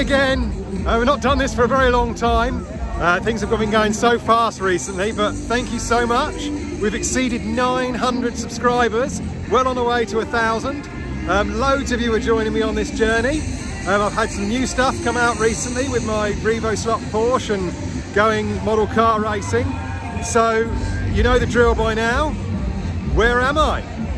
again. We've not done this for a very long time. Things have been going so fast recently, but thank you so much. We've exceeded 900 subscribers, well on the way to 1,000. Loads of you are joining me on this journey. I've had some new stuff come out recently with my RevoSlot Porsche and going model car racing. So you know the drill by now. Where am I?